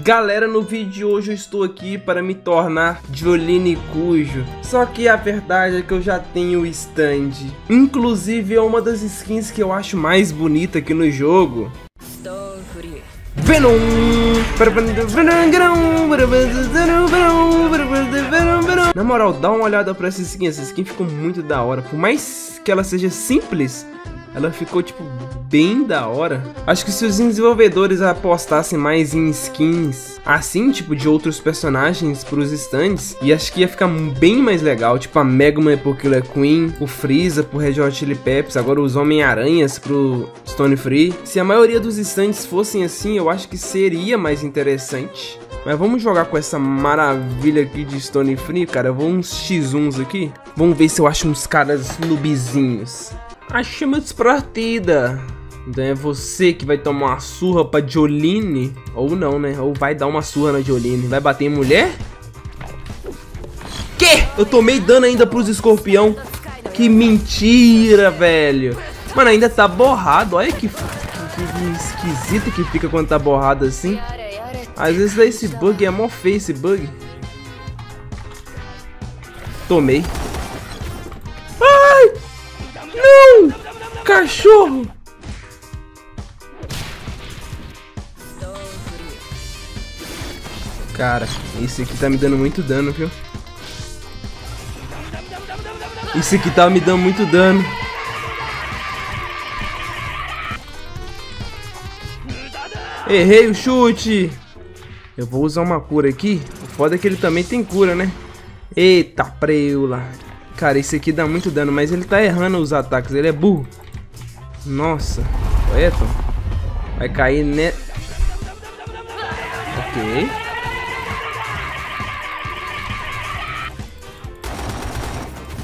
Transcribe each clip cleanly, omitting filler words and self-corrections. Galera, no vídeo de hoje eu estou aqui para me tornar Jolyne Cujoh. Só que a verdade é que eu já tenho o stand. Inclusive é uma das skins que eu acho mais bonita aqui no jogo. Stone Free. Venom! Na moral, dá uma olhada pra essa skin. Essa skin ficou muito da hora. Por mais que ela seja simples, ela ficou, tipo, bem da hora. Acho que se os desenvolvedores apostassem mais em skins assim, tipo, de outros personagens pros stands, e acho que ia ficar bem mais legal. Tipo, a Mega Man pro Killer Queen, o Freeza pro Red Hot Chili Peeps, agora os Homem-Aranhas pro Stone Free. Se a maioria dos stands fossem assim, eu acho que seria mais interessante. Mas vamos jogar com essa maravilha aqui de Stone Free, cara. Eu vou uns x1s aqui. Vamos ver se eu acho uns caras nubizinhos. Achamos partida. Então é você que vai tomar uma surra pra Jolyne. Ou não, né? Ou vai dar uma surra na Jolyne. Vai bater em mulher? Que? Eu tomei dano ainda pros escorpião. Que mentira, velho. Mano, ainda tá borrado. Olha que esquisito que fica quando tá borrado assim. Às vezes dá esse bug. É mó feio esse bug. Tomei. Ai! Não! Cachorro! Cara, esse aqui tá me dando muito dano, viu? Esse aqui tá me dando muito dano. Errei o chute. Eu vou usar uma cura aqui. O foda é que ele também tem cura, né? Eita preula. Cara, esse aqui dá muito dano, mas ele tá errando os ataques. Ele é burro. Nossa. Eita. Vai cair, né? Ok.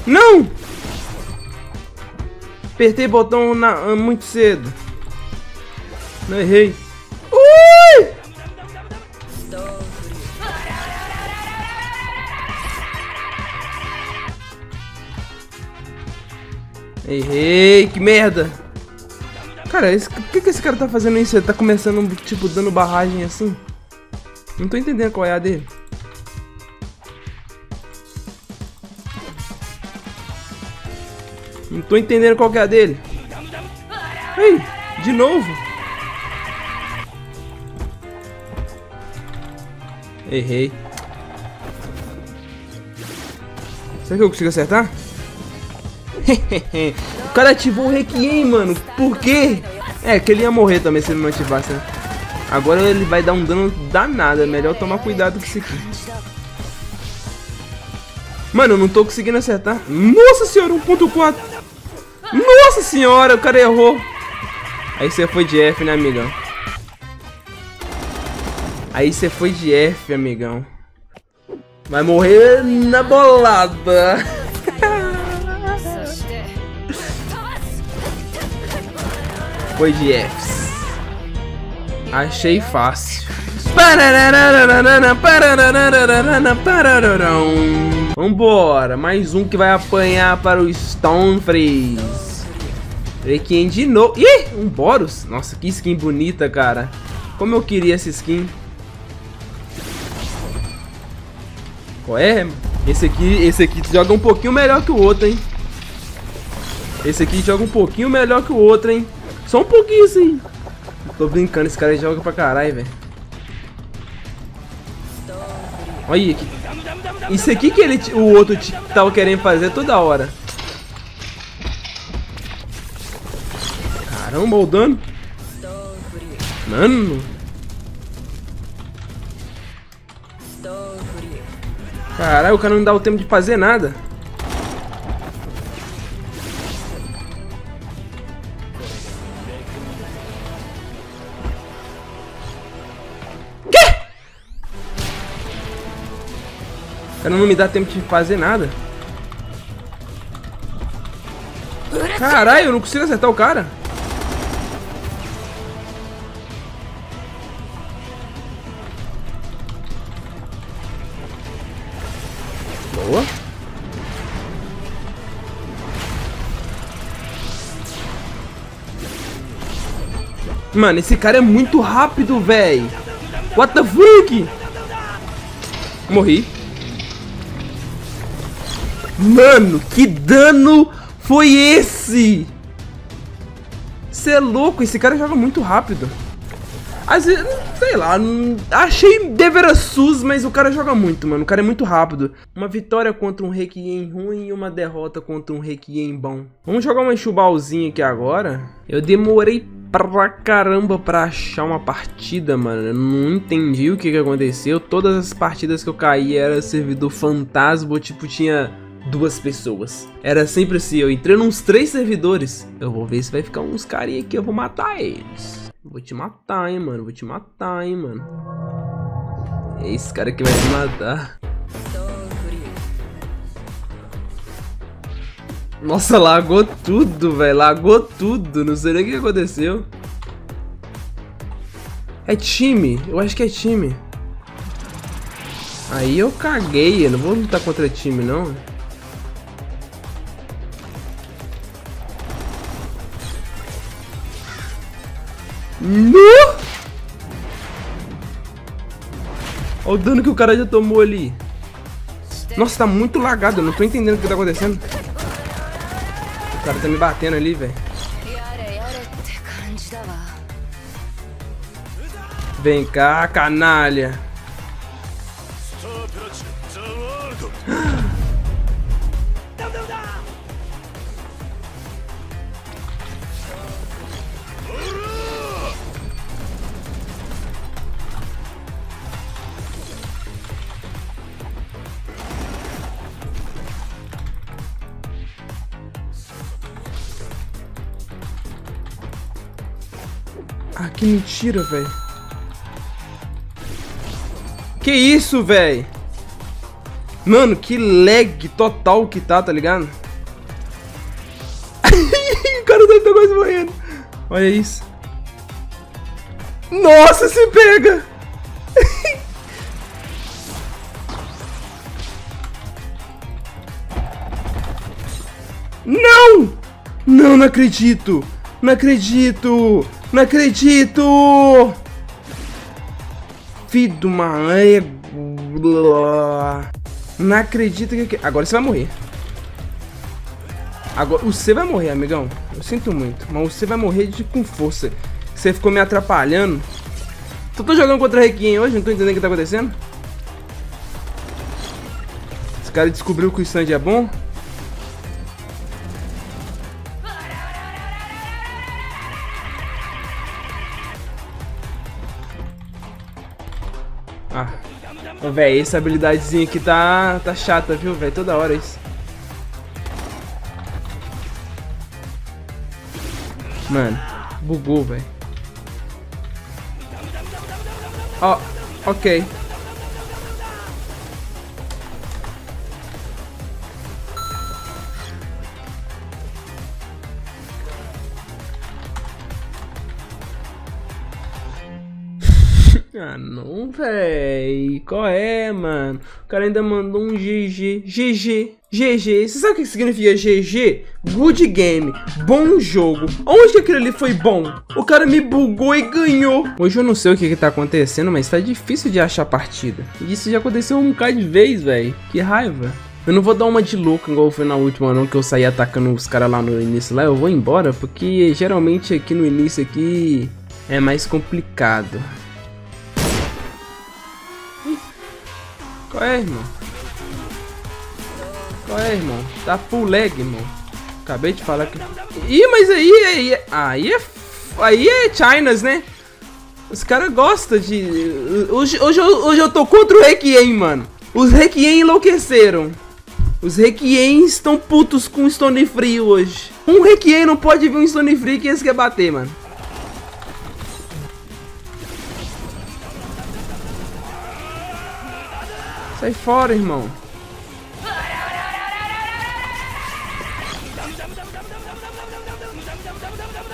Não! Apertei o botão muito cedo. Não, errei. Errei, que merda. Cara, por que esse cara tá fazendo isso? Ele tá começando, tipo, dando barragem assim. Não tô entendendo qual é a dele. Não tô entendendo qual que é a dele. Ei, de novo. Errei. Será que eu consigo acertar? O cara ativou o Requiem, mano. Por quê? É, que ele ia morrer também se ele não ativasse, né? Agora ele vai dar um dano danado. É melhor tomar cuidado com isso aqui. Mano, eu não tô conseguindo acertar. Nossa senhora, 1.4. Nossa senhora, o cara errou. Aí você foi de F, né, amigão? Aí você foi de F, amigão. Vai morrer na bolada. Foi de Fs. Achei fácil. Vambora. Mais um que vai apanhar para o Stone Free. Requiem de novo. Ih, um Boros. Nossa, que skin bonita, cara. Como eu queria essa skin. Qual é? Esse aqui joga um pouquinho melhor que o outro, hein? Esse aqui joga um pouquinho melhor que o outro, hein? Só um pouquinho, assim. Tô brincando, esse cara joga pra caralho, velho. Olha aqui. Isso aqui que ele, o outro tava querendo fazer toda hora. Caramba, o dano. Mano. Caralho, o cara não dá o tempo de fazer nada. Cara, não me dá tempo de fazer nada. Caralho, eu não consigo acertar o cara. Boa. Mano, esse cara é muito rápido, velho. What the fuck? Morri. Mano, que dano foi esse? Você é louco, esse cara joga muito rápido. Às vezes, sei lá, achei deverasus, mas o cara joga muito, mano. O cara é muito rápido. Uma vitória contra um Requiem ruim e uma derrota contra um Requiem bom. Vamos jogar uma enxubalzinha aqui agora. Eu demorei pra caramba pra achar uma partida, mano. Eu não entendi o que aconteceu. Todas as partidas que eu caí era servidor fantasma, tipo, tinha... duas pessoas. Era sempre assim, eu entrei nos 3 servidores. Eu vou ver se vai ficar uns carinha aqui, eu vou matar eles. Vou te matar, hein, mano. Vou te matar, hein, mano. É esse cara que vai te matar. Nossa, lagou tudo, velho. Lagou tudo. Não sei nem o que aconteceu. É time. Eu acho que é time. Aí eu caguei. Eu não vou lutar contra time, não. Olha o dano que o cara já tomou ali. Nossa, tá muito lagado. Eu não tô entendendo o que tá acontecendo. O cara tá me batendo ali, velho. Vem cá, canalha. Ah, que mentira, velho. Que isso, velho? Mano, que lag total que tá ligado? O cara tá quase morrendo. Olha isso. Nossa, se pega! Não! Não, não acredito! Não acredito! Não acredito! Filho de uma égua. Não acredito que... Agora você vai morrer. Agora você vai morrer, amigão. Eu sinto muito. Mas você vai morrer com força. Você ficou me atrapalhando. Só tô jogando contra a Requiem hoje. Não tô entendendo o que tá acontecendo. Esse cara descobriu que o stand é bom. Ah, oh, velho, essa habilidadezinha aqui tá chata, viu, velho? Toda hora isso. Mano, bugou, velho. Ó, oh, ok. Ah, não, véi. Qual é, mano? O cara ainda mandou um GG. GG. GG. Você sabe o que significa GG? Good game. Bom jogo. Onde que aquele ali foi bom? O cara me bugou e ganhou. Hoje eu não sei o que tá acontecendo, mas tá difícil de achar partida. E isso já aconteceu um bocado de vez, véi. Que raiva. Eu não vou dar uma de louco igual foi na última, não, que eu saí atacando os caras lá no início. Lá eu vou embora, porque geralmente aqui no início aqui é mais complicado. Qual é, irmão? Qual é, irmão? Tá full lag, irmão. Acabei de falar que... Ih, mas aí é Chinas, né? Os caras gostam de... Hoje eu tô contra o Requiem, mano. Os Requiem enlouqueceram. Os Requiem estão putos com o Stone Free hoje. Um Requiem não pode vir um Stone Free que eles querem bater, mano. Sai fora, irmão.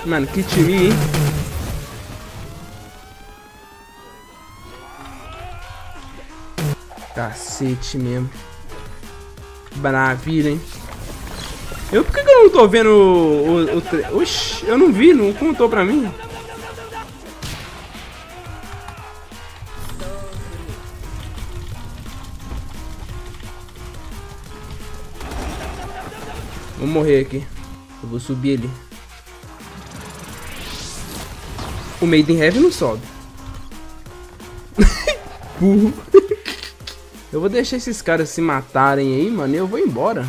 Mano, que time, hein? Cacete mesmo. Maravilha, hein? Por que eu não tô vendo o... Oxi, eu não vi, não contou pra mim. Vou morrer aqui. Eu vou subir ali. O Made in Heaven não sobe. Burro. Eu vou deixar esses caras se matarem aí, mano. E eu vou embora.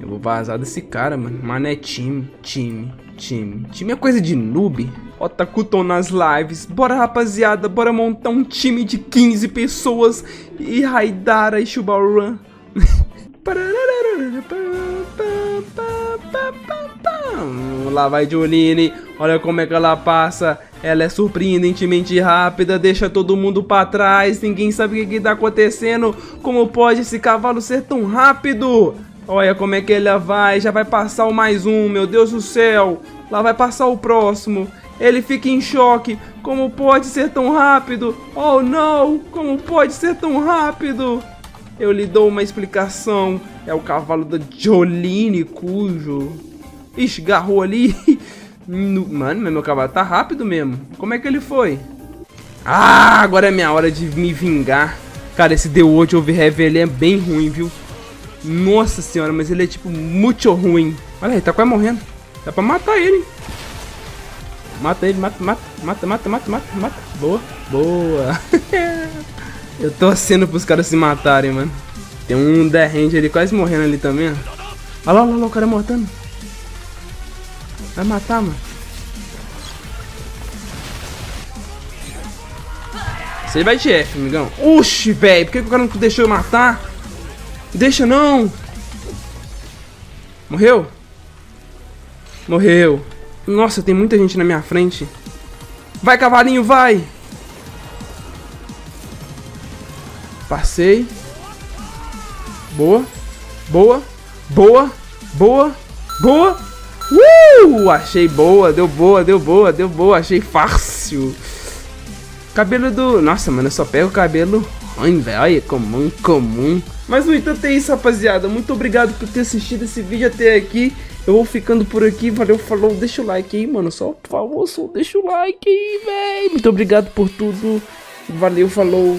Eu vou vazar desse cara, mano. Mano, é time. Time é coisa de noob. Otaku Ton nas lives. Bora, rapaziada. Bora montar um time de 15 pessoas. E Raidara e Shubaran. Lá vai Jolyne. Olha como é que ela passa. Ela é surpreendentemente rápida. Deixa todo mundo pra trás. Ninguém sabe o que tá acontecendo. Como pode esse cavalo ser tão rápido? Olha como é que ela vai. Já vai passar o mais um. Meu Deus do céu. Lá vai passar o próximo. Ele fica em choque. Como pode ser tão rápido? Oh não. Como pode ser tão rápido? Eu lhe dou uma explicação. É o cavalo da Jolyne Cujoh. Ixi, garrou ali. Mano, meu cavalo tá rápido mesmo. Como é que ele foi? Ah, agora é minha hora de me vingar. Cara, esse The Watch Overheav, ele é bem ruim, viu? Nossa senhora, mas ele é tipo muito ruim. Olha aí, tá quase morrendo. Dá pra matar ele. Mata ele, mata. Boa, boa. Eu tô torcendo pros caras se matarem, mano. Tem um The Ranger ali quase morrendo ali também, ó. Olha lá, o cara mortando. Vai matar, mano. Você vai de F, amigão. Oxi, velho. Por que o cara não deixou eu matar? Deixa não. Morreu? Morreu. Nossa, tem muita gente na minha frente. Vai, cavalinho, vai. Passei. Boa. Boa. Boa. Boa. Boa. Achei boa, deu boa, achei fácil. Cabelo do... Nossa, mano, eu só pego o cabelo. Ai, velho, é comum. Mas no entanto é isso, rapaziada. Muito obrigado por ter assistido esse vídeo até aqui. Eu vou ficando por aqui, valeu, falou. Deixa o like aí, mano, só por favor, só deixa o like aí, velho. Muito obrigado por tudo. Valeu, falou.